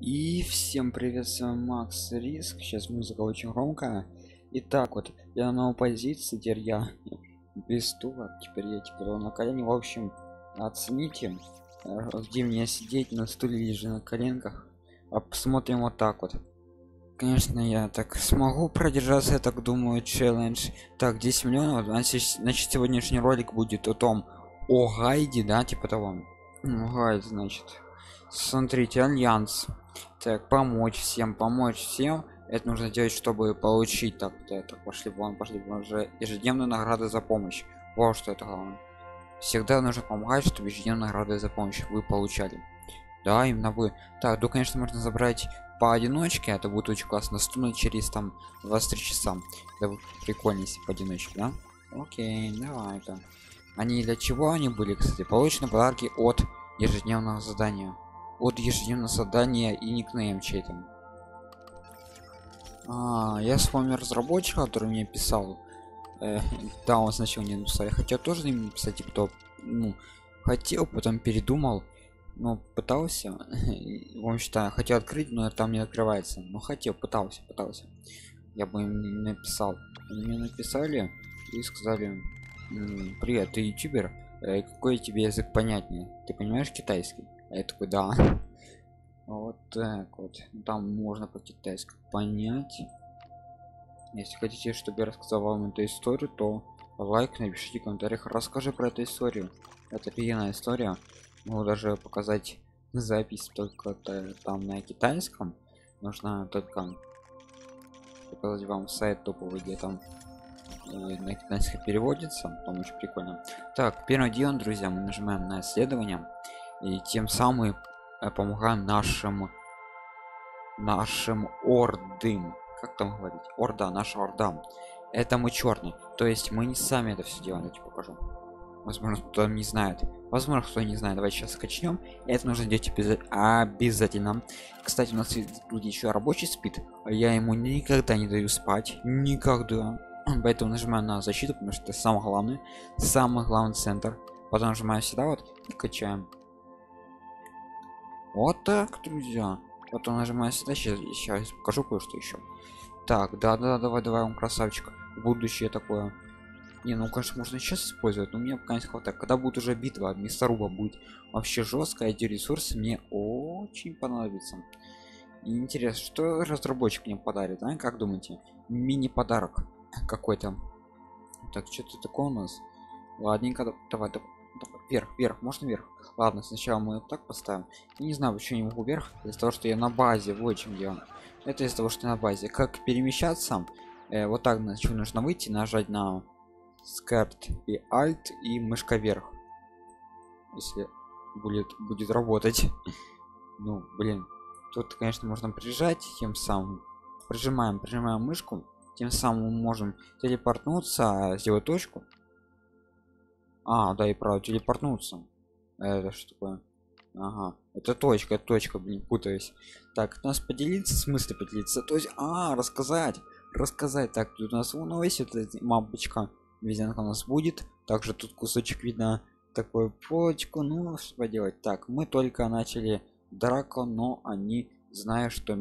И всем привет, с вами Макс Риск. Сейчас музыка очень громкая. Итак, вот я на новой позиции, теперь я без стула, теперь я на колени. В общем, оцените, где мне сидеть, на стуле или же на коленках. А посмотрим вот так вот. Конечно, я так смогу продержаться, я так думаю, челлендж. Так, 10 миллионов, значит, сегодняшний ролик будет о том, о гайде, да, типа того. Гайд, значит. Смотрите, альянс. Так, помочь всем. Это нужно делать, чтобы получить. Так, пошли вон уже ежедневную награду за помощь. Вот что это главное. Всегда нужно помогать, чтобы ежедневную награду за помощь вы получали. Да, именно вы. Так, ну, конечно, можно забрать поодиночке, это будет очень классно. Стунуть через там 23 часа. Это будет прикольно, если поодиночке, да? Окей, давай там. Они для чего они были, кстати? Получены подарки от ежедневного задания. От ежедневного задания и никнейм чей-то. Я вспомнил разработчика, который мне писал. Да, он сначала не написал. Я хотел тоже им написать, кто, ну, хотел, потом передумал. Ну, пытался. В общем-то, хотел открыть, но там не открывается. Но хотел, пытался. Я бы им написал. Они мне написали и сказали: «Привет, ты ютубер? Какой тебе язык понятнее? Ты понимаешь китайский?» Я такой: «Да». Вот так вот. Там можно по-китайски понять. Если хотите, чтобы я рассказал вам эту историю, то лайк, напишите в комментариях, расскажи про эту историю. Это офигенная история. Могу даже показать запись, только там на китайском. Нужно только показать вам сайт топовый, где там на китайском переводится. Там очень прикольно. Так, первым делом, друзья, мы нажимаем на исследование. И тем самым помогаем нашим ордам. Как там говорить? Орда, наша орда. Это мы черный. То есть мы не сами это все делаем, я тебе покажу. Возможно, кто не знает. Давайте сейчас скачнем. Это нужно делать обязательно. Кстати, у нас еще рабочий спит. Я ему никогда не даю спать. Никогда. Поэтому нажимаю на защиту, потому что это самый главный центр. Потом нажимаю сюда вот и качаем. Вот так, друзья. Потом нажимаю сюда. Сейчас покажу кое-что еще. Так, да, давай, он красавчик. Будущее такое. Не, ну конечно, можно сейчас использовать, но мне пока не хватает. Когда будет уже битва, мясоруба будет вообще жесткая, эти ресурсы мне очень понадобятся. Интересно, что разработчик мне подарит, а? Как думаете? Мини-подарок какой-то. Так, что-то такое у нас. Ладненько, давай. Вверх, можно вверх? Ладно, сначала мы вот так поставим. Я не знаю, почему не могу вверх. Из-за того, что я на базе, вот чем дело. Это из-за того, что я на базе. Как перемещаться? Вот так, значит, нужно выйти, нажать на скарт и альт и мышка вверх, если будет работать. Ну блин, тут конечно можно прижать, тем самым прижимаем мышку, тем самым мы можем телепортнуться, сделать точку. Да, и правда, телепортнуться, это что такое? Ага, это точка, блин, путаюсь. Так, у нас поделиться, в смысле поделиться, то есть рассказать. Так, тут у нас новость, это мамочка Везенка у нас будет. Также тут кусочек видно, такую полочку. Ну, что поделать. Так, мы только начали драку, но они знают, что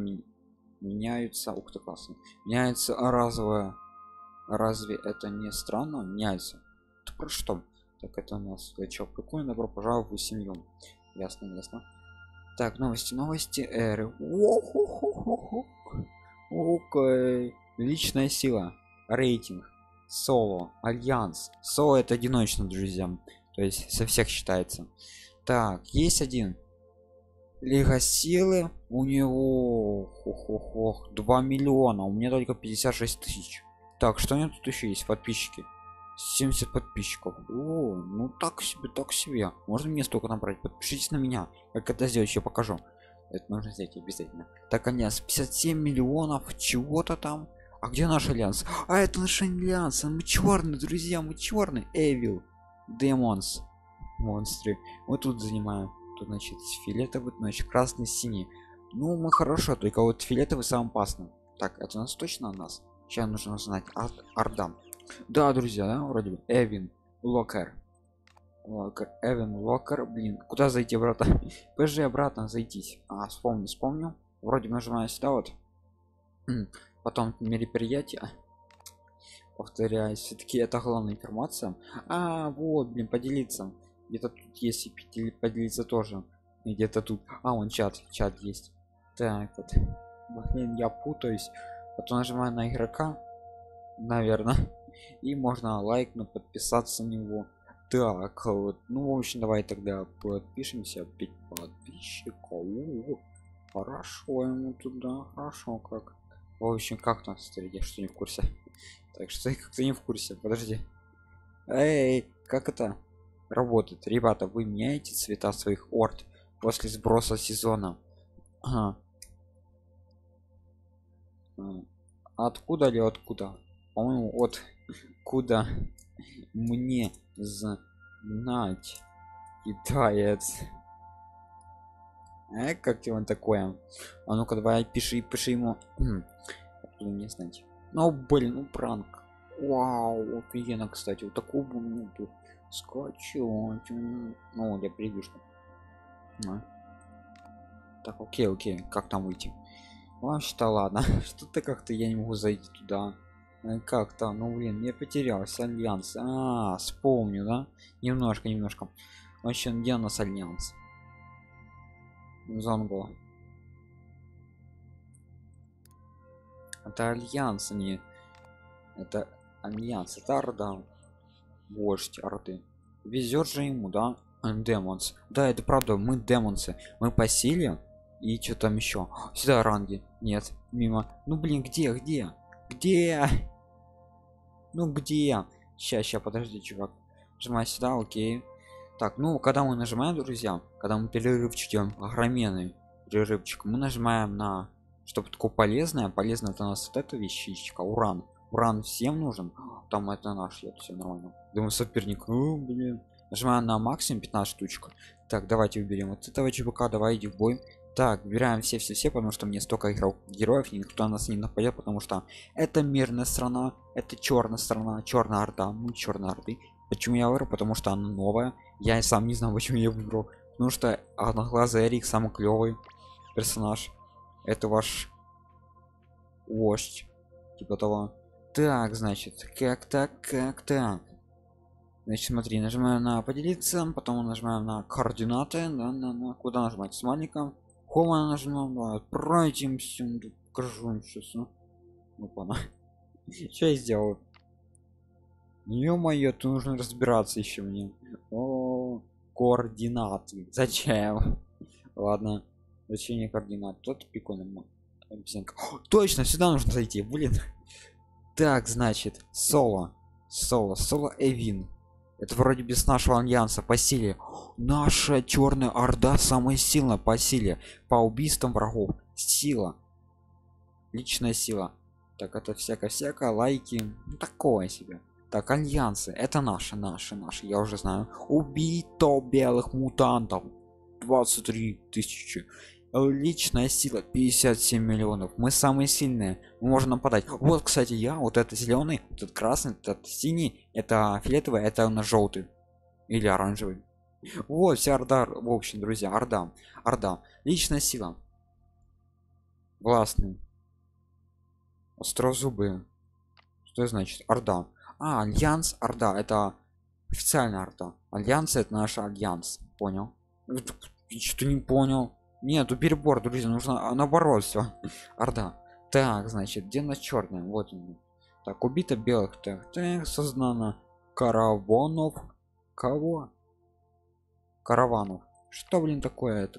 меняются. Ух ты, классно. Меняются разовые. Разве это не странно? Меняются. Это про что? Так, это у нас что, прикольно. Добро пожаловать в семью. Ясно. Так, новости. Эры. Окей. Личная сила. Рейтинг. Соло, альянс. Соло — это одиночно, друзья, то есть со всех считается. Так, есть один. Лига силы, у него 2 миллиона, у меня только 56 тысяч. Так, что у меня тут еще есть? Подписчики, 70 подписчиков. О, ну так себе. Можно мне столько набрать? Подпишитесь на меня. Как это сделать, я покажу. Это нужно сделать обязательно. Так, альянс 57 миллионов чего-то там. А где наш альянс? А это наш альянс. Мы черные, друзья, мы черные. Эвил, демонс, монстры. Мы тут занимаем. Тут, значит, фиолетовый, значит, красный, синий. Ну, мы хорошо, только вот фиолетовый самый опасный. Так, это у нас точно у нас. Сейчас нужно узнать. Орда. Да, друзья, да, вроде бы. Эвин, Локер. Локер, Эвен Локер, блин, куда зайти обратно? ПЖ обратно зайтись. А, вспомнил. Вроде нажимаю сюда вот. Потом мероприятие. Повторяюсь, все-таки это главная информация. А, вот, блин, поделиться. Где-то тут есть и поделиться тоже. И где-то тут. А, вон чат есть. Так, вот. Блин, я путаюсь. Потом нажимаю на игрока. Наверное. И можно лайкнуть, подписаться на него. Так, вот. Ну, в общем, давай тогда подпишемся. 5 подписчиков. Хорошо ему туда. Хорошо как. В общем, как там, смотрите, что не в курсе. Так что я как-то не в курсе. Подожди. Эй, как это работает? Ребята, вы меняете цвета своих орд после сброса сезона. Ага. Откуда ли откуда? По-моему, от куда мне знать китаец. Как тебе он такое? А ну-ка давай пиши ему. Откуда мне знать? Ну блин, ну пранк. Вау, офигенно, кстати, вот такую минуту скачивать. Ну, я придушно. Так, окей, как там выйти? Вообще-то ладно, что-то как-то я не могу зайти туда. Как-то, ну блин, я потерялся. Альянс. А, вспомню, да? Немножко. В общем, где у нас альянс? Зонго. Это альянс, не. Это альянс, это орда. Вождь орды. Везет же ему, да? Демонс. Да, это правда, мы демонсы. Мы по силе. И что там еще? Сюда ранги. Нет, мимо. Ну блин, где? Ну где? Сейчас, подожди, чувак. Нажимай сюда, окей. Так, ну когда мы нажимаем, друзья, когда мы перерывчик идем, огроменный перерывчик, мы нажимаем на что-то такое полезное. Это у нас вот эта вещичка, уран всем нужен. Там это наш, я все нормально. Думаю, соперник. Ну блин. Нажимаем на максимум 15 штучек. Так, давайте уберем вот этого чувака, давай иди в бой. Так, выбираем все, потому что мне столько героев, никто нас не нападет, потому что это мирная страна, это черная страна, черная орда, мы черные орды. Почему я выбрал? Потому что она новая. Я и сам не знаю, почему я выбрал. Потому что одноглазый Эрик самый клевый персонаж. Это ваш вождь. Типа того. Так, значит, как так. Значит, смотри, нажимаем на поделиться, потом нажимаем на координаты, на куда нажимать, с маленьком. Кома нажимаем, да, пройдем всем, покажу сейчас, ну пана. Что я сделал? Ё-моё, тут нужно разбираться еще мне. О, координаты. Зачем? Ладно. Зачем мне координаты? Тут пикон. Точно, сюда нужно зайти, блин. Так, значит, соло Эвин. Это вроде без нашего альянса по силе. Наша черная орда самая сильная по силе. По убийствам врагов. Сила. Личная сила. Так, это всякое. Лайки. Ну, такое себе. Так, альянсы. Это наши. Я уже знаю. Убито белых мутантов. 23 000. Личная сила 57 000 000. Мы самые сильные, мы можем нападать. Вот, кстати, я вот это зеленый, этот красный, этот синий, это фиолетовый, это на желтый или оранжевый. Вот вся орда, в общем, друзья, орда. Личная сила, гласный, острозубые. Что значит орда? А, альянс, орда, это официальная орда. Альянс — это наш альянс, понял? Что-то не понял. Нету перебор, друзья, нужно наоборот все. Орда. Так, значит, где на черном? Вот он. Так, убито белых. Так, создано караванов. Кого? Караванов. Что, блин, такое?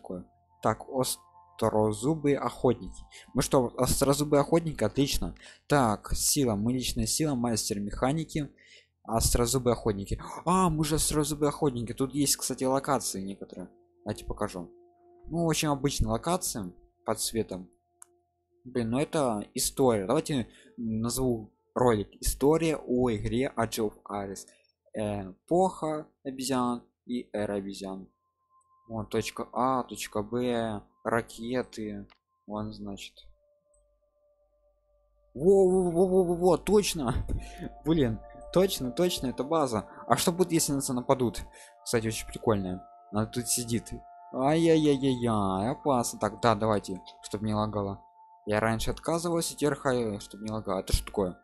Так, острозубые охотники. Мы что, острозубые охотники? Отлично. Так, сила. Мы личная сила, мастер механики. Острозубые охотники. А, мы же острозубые охотники. Тут есть, кстати, локации некоторые. Давайте покажу. Ну, очень обычная локация под цветом. Блин, ну это история. Давайте назову ролик «История о игре Age of Apes. Эпоха обезьян и эра обезьян». Вон точка А, точка Б, ракеты. Вон, значит. Во-во-во-во-во, точно. Блин, Точно, точно, это база. А что будет, если на нас нападут? Кстати, очень прикольная. Она тут сидит. Ай-яй-яй-яй, опасно. Так, да, давайте, чтобы не лагало. Я раньше отказывался, терхаю, чтобы не лагало. Это что такое?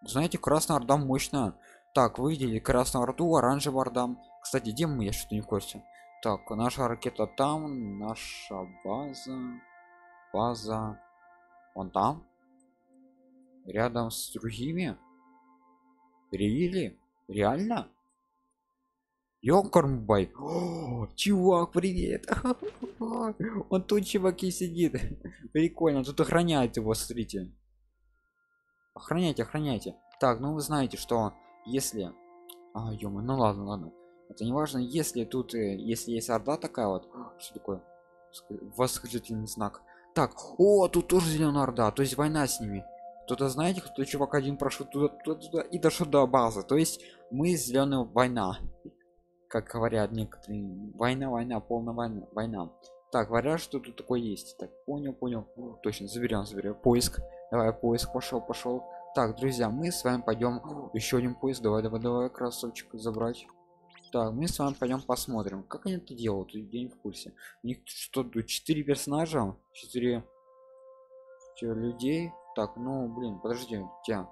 Знаете, Красная Орда мощная. Так, выделили Красную Орду, Оранжевую Орду. Кстати, где мы? Я что-то не в курсе. Так, наша ракета там, наша база. Вон там. Рядом с другими. Привели? Реально? Ёкармбай. О, чувак, привет. Он тут, чуваки, сидит. Прикольно, тут охраняет его, смотрите. Охраняйте, охраняйте. Так, ну вы знаете, что если... А, ё-моё, ну ладно, ладно. Это не важно, если тут... Если есть орда такая вот... Что такое? Восхождительный знак. Так, о, тут тоже зеленая орда, то есть война с ними. Кто-то, знаете, кто-то, чувак, один прошел туда и дошел до базы. То есть мы зеленая война. Как говорят некоторые. Война, война, полная война. Война. Так, говорят, что тут такое есть. Так, понял, понял. О, точно, заберем. Поиск. Давай, поиск, пошел. Так, друзья, мы с вами пойдем. Еще один поиск. Давай, красавчик, забрать. Так, мы с вами пойдем посмотрим, как они это делают. Я не в курсе. У них что тут 4 персонажа, 4 людей. Так, ну блин, подожди, тебя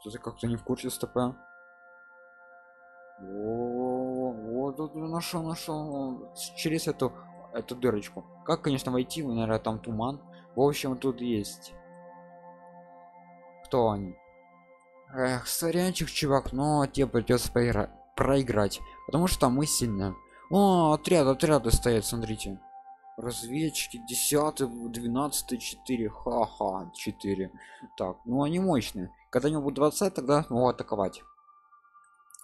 что-то как-то не в курсе СТП. Вот тут нашел через эту дырочку. Как, конечно, войти? Вы, наверное, там туман. В общем, тут есть. Кто они? Эх, сорянчик, чувак, но тебе придется проиграть, потому что мы сильные. О, отряды стоят, смотрите. Разведчики 10, 12, 4. Ха-ха, 4. Так, ну они мощные. Когда они будут 20, тогда могу атаковать.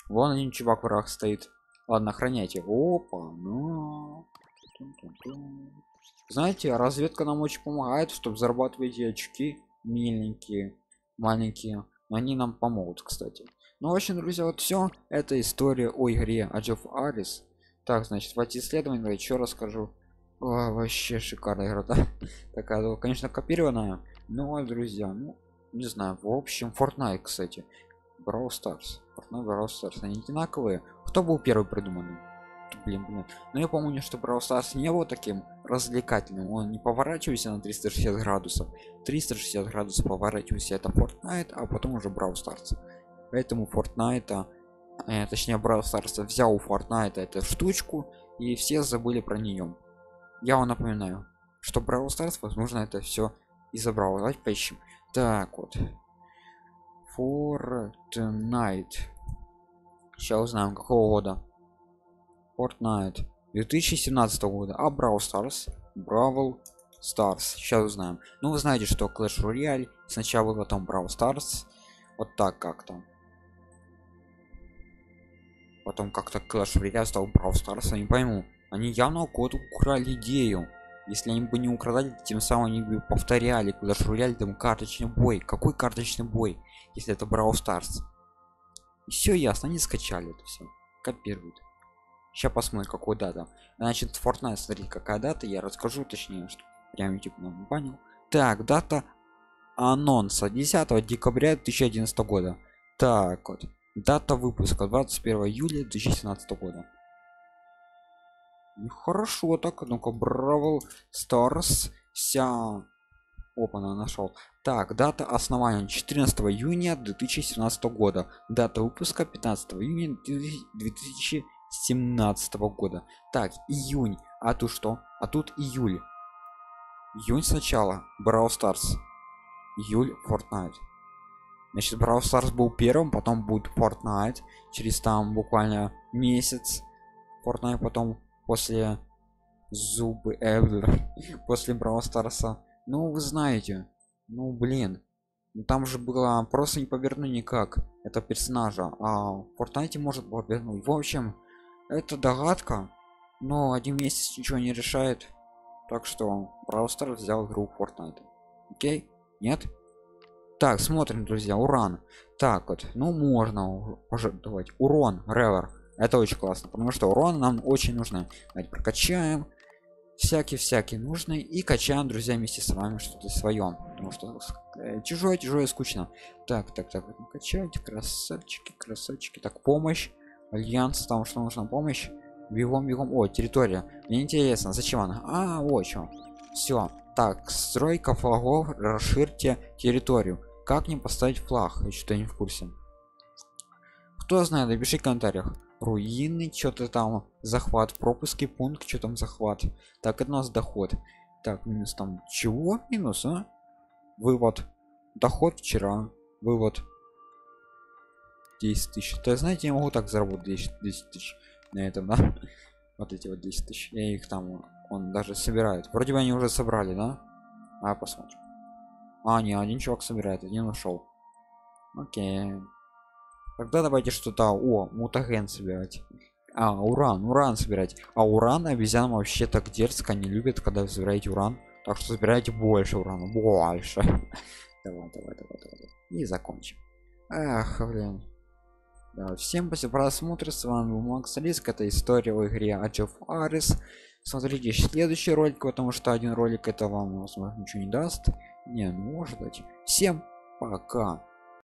Вон один чувак враг стоит. Ладно, охраняйте. Опа, ну. Знаете, разведка нам очень помогает, чтобы зарабатывать очки миленькие, маленькие. Но они нам помогут, кстати. Ну, в общем, друзья, вот все. Это история о игре Age of Apes. Так, значит, давайте исследование, я еще расскажу. О, вообще шикарная игра, да? Такая, конечно, копированная, но, друзья, ну, не знаю, в общем, Fortnite, кстати, Brawl Stars, Fortnite, Brawl Stars, они одинаковые, кто был первый придуманный? Блин, но я помню, что Brawl Stars не был таким развлекательным, он не поворачивался на 360 градусов, 360 градусов поворачивался, это Fortnite, а потом уже Brawl Stars, поэтому Fortnite, точнее, Brawl Stars взял у Fortnite эту штучку, и все забыли про нее. Я вам напоминаю, что Brawl Stars, возможно, это все и забрал. Давайте поищем. Так вот. Fortnite. Сейчас узнаем, какого года. Fortnite. 2017 года. А Brawl Stars? Brawl Stars. Сейчас узнаем. Ну, вы знаете, что Clash Royale. Сначала, потом Brawl Stars. Вот так как-то. Потом как-то Clash Royale стал Brawl Stars. Я не пойму. Они явно у кого-то украли идею. Если они бы не украли, тем самым они бы повторяли, куда шуряли там карточный бой. Какой карточный бой, если это Brawl Stars? И все ясно, они скачали это все. Копируют. Сейчас посмотрим, какую дату. Значит, Fortnite, смотрите, какая дата, я расскажу, точнее, что прям типа нам банил. Так, дата анонса 10 декабря 2011 года. Так вот. Дата выпуска 21 июля 2017 года. Хорошо, так, ну-ка, Brawl Stars, вся... Опа, она нашел. Так, дата основания 14 июня 2017 года. Дата выпуска 15 июня 2017 года. Так, июнь. А тут что? А тут июль. Июнь сначала. Brawl Stars. Июль Fortnite. Значит, Brawl Stars был первым, потом будет Fortnite. Через там буквально месяц. Fortnite потом... После зубы Эвлер, после Brawl Stars. Ну вы знаете, ну блин, там же было просто не поверну никак это персонажа, а в Fortnite может повернуть. В общем, это догадка, но один месяц ничего не решает, так что Brawl Stars взял игру Fortnite. Окей, нет? Так, смотрим, друзья, уран. Так вот, ну можно уже давать урон Ревер. Это очень классно, потому что урон нам очень нужно. Давайте прокачаем. Всякие-всякие нужные. И качаем, друзья, вместе с вами что-то свое. Потому что Чужое скучно. Так, качать, красавчики. Так, помощь, альянс, там что нужна помощь. Бегом. О, территория. Мне интересно, зачем она? А, вот что. Все. Так, стройка флагов, расширьте территорию. Как не поставить флаг? Я что-то не в курсе. Кто знает, напиши в комментариях. Руины, что-то там, захват, пропуски, пункт, что там захват. Так, это у нас доход. Так, минус там. Чего? Минус, а? Вывод. Доход вчера. Вывод. 10 тысяч. Ты знаете, я могу так заработать 10 тысяч. На этом, да? Вот эти вот 10 тысяч. Я их там, он даже собирает. Вроде бы они уже собрали, да? А, посмотрим. А, не, один чувак собирает, один нашел. Окей. Тогда давайте что-то... О, мутаген собирать. А, уран собирать. А уран обезьян вообще так дерзко не любят, когда собираете уран. Так что собирайте больше урана. Больше. Давай. И закончим. Ах, блин. Да, всем спасибо за просмотр, с вами был Макс Риск, это история в игре Age of Apes. Смотрите следующий ролик, потому что один ролик это вам, возможно, ничего не даст. Не, может быть. Всем пока.